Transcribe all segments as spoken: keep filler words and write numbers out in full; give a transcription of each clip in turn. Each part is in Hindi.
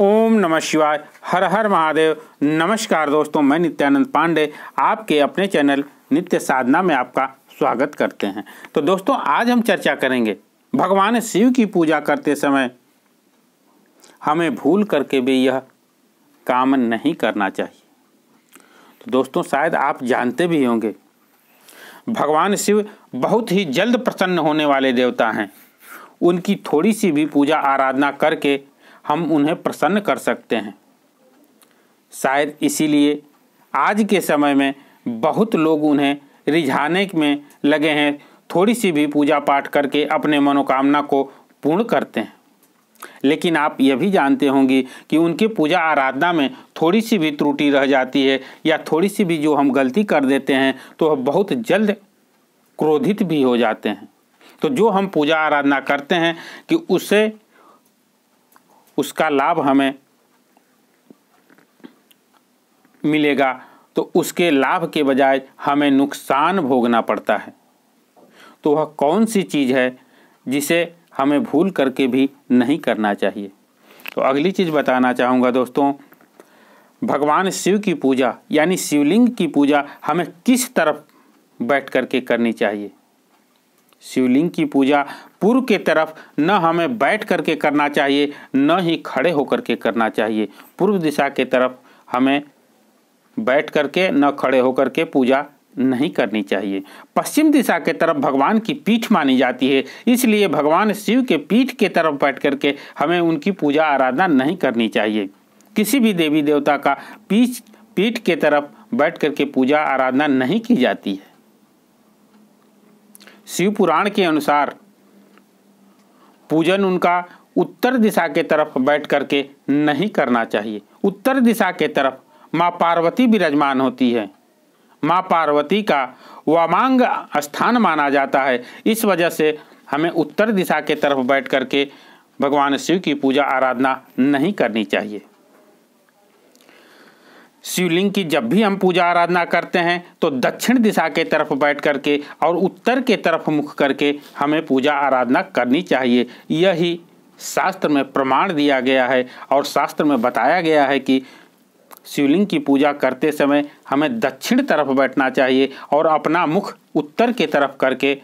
ओम नमः शिवाय, हर हर महादेव। नमस्कार दोस्तों, मैं नित्यानंद पांडे आपके अपने चैनल नित्य साधना में आपका स्वागत करते हैं। तो दोस्तों, आज हम चर्चा करेंगे भगवान शिव की पूजा करते समय हमें भूल करके भी यह काम नहीं करना चाहिए। तो दोस्तों, शायद आप जानते भी होंगे भगवान शिव बहुत ही जल्द प्रसन्न होने वाले देवता हैं। उनकी थोड़ी सी भी पूजा आराधना करके हम उन्हें प्रसन्न कर सकते हैं। शायद इसीलिए आज के समय में बहुत लोग उन्हें रिझाने में लगे हैं। थोड़ी सी भी पूजा पाठ करके अपने मनोकामना को पूर्ण करते हैं। लेकिन आप यह भी जानते होंगे कि उनकी पूजा आराधना में थोड़ी सी भी त्रुटि रह जाती है या थोड़ी सी भी जो हम गलती कर देते हैं तो हम बहुत जल्द क्रोधित भी हो जाते हैं। तो जो हम पूजा आराधना करते हैं कि उसे उसका लाभ हमें मिलेगा तो उसके लाभ के बजाय हमें नुकसान भोगना पड़ता है। तो वह कौन सी चीज़ है जिसे हमें भूल करके भी नहीं करना चाहिए। तो अगली चीज़ बताना चाहूँगा दोस्तों, भगवान शिव की पूजा यानी शिवलिंग की पूजा हमें किस तरफ बैठ करके करनी चाहिए। शिवलिंग की पूजा पूर्व के तरफ न हमें बैठ करके करना चाहिए, न ही खड़े होकर के करना चाहिए। पूर्व दिशा के तरफ हमें बैठ करके न खड़े होकर के पूजा नहीं करनी चाहिए। पश्चिम दिशा के तरफ भगवान की पीठ मानी जाती है, इसलिए भगवान शिव के पीठ के तरफ बैठ करके हमें उनकी पूजा आराधना नहीं करनी चाहिए। किसी भी देवी देवता का पीठ पीठ के तरफ बैठ करके पूजा आराधना नहीं की जाती है। शिव पुराण के अनुसार पूजन उनका उत्तर दिशा के तरफ बैठ करके नहीं करना चाहिए। उत्तर दिशा के तरफ माँ पार्वती विराजमान होती है। माँ पार्वती का वामांग स्थान माना जाता है। इस वजह से हमें उत्तर दिशा के तरफ बैठ करके भगवान शिव की पूजा आराधना नहीं करनी चाहिए। शिवलिंग की जब भी हम पूजा आराधना करते हैं तो दक्षिण दिशा के तरफ बैठ करके और उत्तर के तरफ मुख करके हमें पूजा आराधना करनी चाहिए। यही शास्त्र में प्रमाण दिया गया है और शास्त्र में बताया गया है कि शिवलिंग की पूजा करते समय हमें दक्षिण तरफ बैठना चाहिए और अपना मुख उत्तर के तरफ करके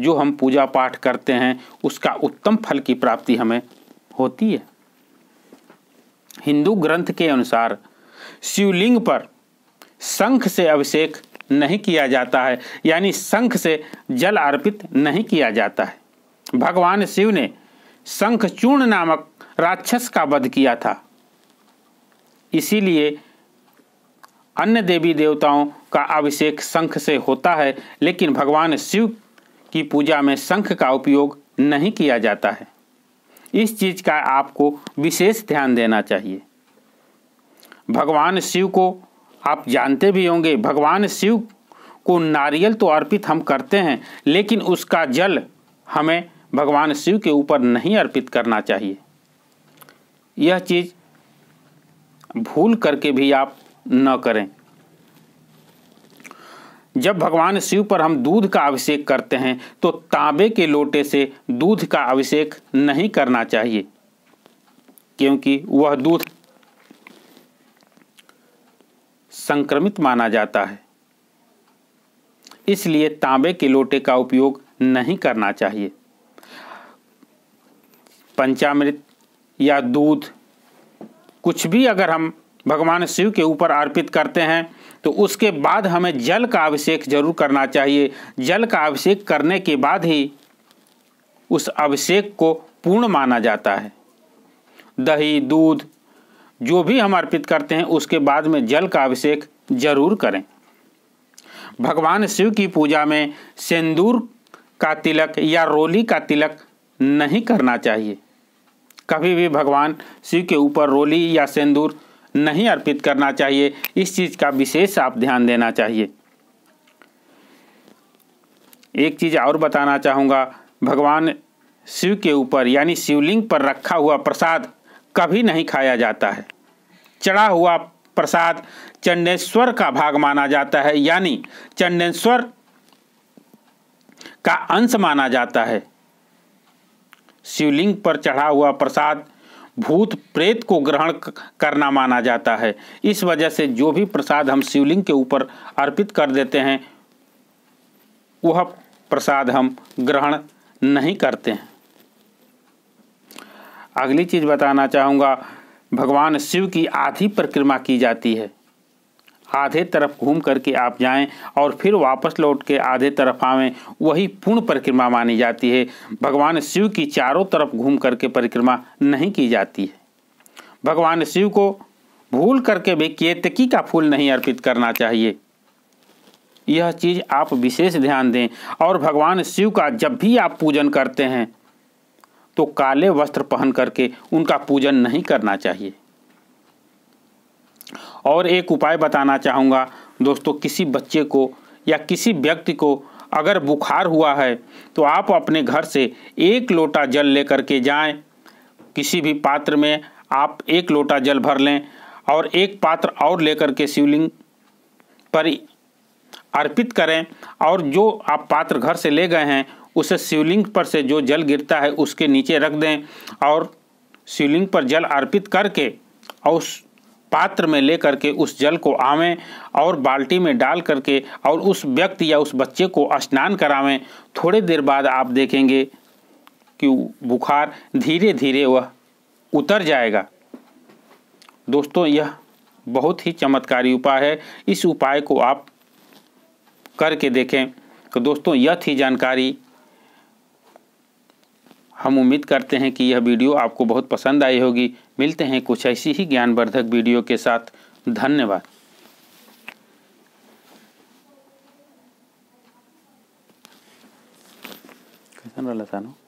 जो हम पूजा पाठ करते हैं उसका उत्तम फल की प्राप्ति हमें होती है। हिंदू ग्रंथ के अनुसार शिवलिंग पर शंख से अभिषेक नहीं किया जाता है, यानी शंख से जल अर्पित नहीं किया जाता है। भगवान शिव ने शंखचूर्ण नामक राक्षस का वध किया था, इसीलिए अन्य देवी देवताओं का अभिषेक शंख से होता है, लेकिन भगवान शिव की पूजा में शंख का उपयोग नहीं किया जाता है। इस चीज़ का आपको विशेष ध्यान देना चाहिए। भगवान शिव को आप जानते भी होंगे, भगवान शिव को नारियल तो अर्पित हम करते हैं, लेकिन उसका जल हमें भगवान शिव के ऊपर नहीं अर्पित करना चाहिए। यह चीज़ भूल करके भी आप न करें। जब भगवान शिव पर हम दूध का अभिषेक करते हैं तो तांबे के लोटे से दूध का अभिषेक नहीं करना चाहिए, क्योंकि वह दूध संक्रमित माना जाता है। इसलिए तांबे के लोटे का उपयोग नहीं करना चाहिए। पंचामृत या दूध कुछ भी अगर हम भगवान शिव के ऊपर अर्पित करते हैं तो उसके बाद हमें जल का अभिषेक जरूर करना चाहिए। जल का अभिषेक करने के बाद ही उस अभिषेक को पूर्ण माना जाता है। दही दूध जो भी हम अर्पित करते हैं उसके बाद में जल का अभिषेक जरूर करें। भगवान शिव की पूजा में सिंदूर का तिलक या रोली का तिलक नहीं करना चाहिए। कभी भी भगवान शिव के ऊपर रोली या सिंदूर नहीं अर्पित करना चाहिए। इस चीज़ का विशेष आप ध्यान देना चाहिए। एक चीज़ और बताना चाहूँगा, भगवान शिव के ऊपर यानी शिवलिंग पर रखा हुआ प्रसाद कभी नहीं खाया जाता है। चढ़ा हुआ प्रसाद चंडेश्वर का भाग माना जाता है, यानी चंडेश्वर का अंश माना जाता है। शिवलिंग पर चढ़ा हुआ प्रसाद भूत प्रेत को ग्रहण करना माना जाता है। इस वजह से जो भी प्रसाद हम शिवलिंग के ऊपर अर्पित कर देते हैं वह प्रसाद हम ग्रहण नहीं करते हैं। अगली चीज़ बताना चाहूँगा, भगवान शिव की आधी परिक्रमा की जाती है। आधे तरफ घूम करके आप जाएं और फिर वापस लौट के आधे तरफ आवें, वही पूर्ण परिक्रमा मानी जाती है। भगवान शिव की चारों तरफ घूम करके परिक्रमा नहीं की जाती है। भगवान शिव को भूल करके भी केतकी का फूल नहीं अर्पित करना चाहिए, यह चीज़ आप विशेष ध्यान दें। और भगवान शिव का जब भी आप पूजन करते हैं तो काले वस्त्र पहन करके उनका पूजन नहीं करना चाहिए। और एक उपाय बताना चाहूँगा दोस्तों, किसी बच्चे को या किसी व्यक्ति को अगर बुखार हुआ है तो आप अपने घर से एक लोटा जल लेकर के जाएं। किसी भी पात्र में आप एक लोटा जल भर लें और एक पात्र और लेकर के शिवलिंग पर अर्पित करें। और जो आप पात्र घर से ले गए हैं उसे शिवलिंग पर से जो जल गिरता है उसके नीचे रख दें और शिवलिंग पर जल अर्पित करके और उस पात्र में लेकर के उस जल को आवें और बाल्टी में डाल करके और उस व्यक्ति या उस बच्चे को स्नान करावें। थोड़ी देर बाद आप देखेंगे कि बुखार धीरे धीरे वह उतर जाएगा। दोस्तों, यह बहुत ही चमत्कारी उपाय है, इस उपाय को आप करके देखें। तो दोस्तों, यह थी जानकारी। हम उम्मीद करते हैं कि यह वीडियो आपको बहुत पसंद आई होगी। मिलते हैं कुछ ऐसी ही ज्ञानवर्धक वीडियो के साथ। धन्यवाद। कैसा